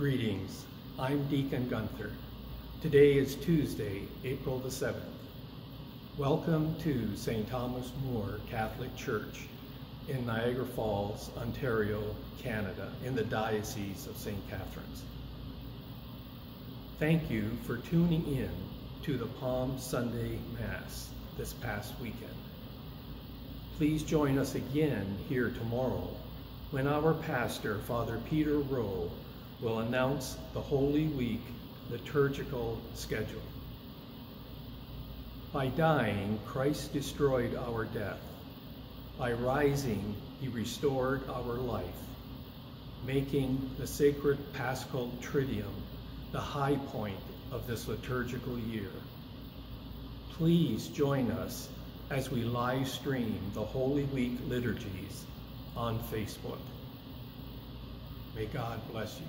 Greetings, I'm Deacon Gunther. Today is Tuesday, April the 7th. Welcome to St. Thomas More Catholic Church in Niagara Falls, Ontario, Canada, in the Diocese of St. Catharines. Thank you for tuning in to the Palm Sunday Mass this past weekend. Please join us again here tomorrow when our pastor, Father Peter Rowe, will announce the Holy Week liturgical schedule. By dying, Christ destroyed our death. By rising, he restored our life, making the sacred Paschal Triduum the high point of this liturgical year. Please join us as we live stream the Holy Week liturgies on Facebook. May God bless you.